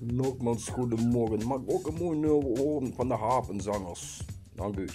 Nogmaals, goedemorgen. Maak ook een mooi nummer horen van de Havenzangers. Dank u.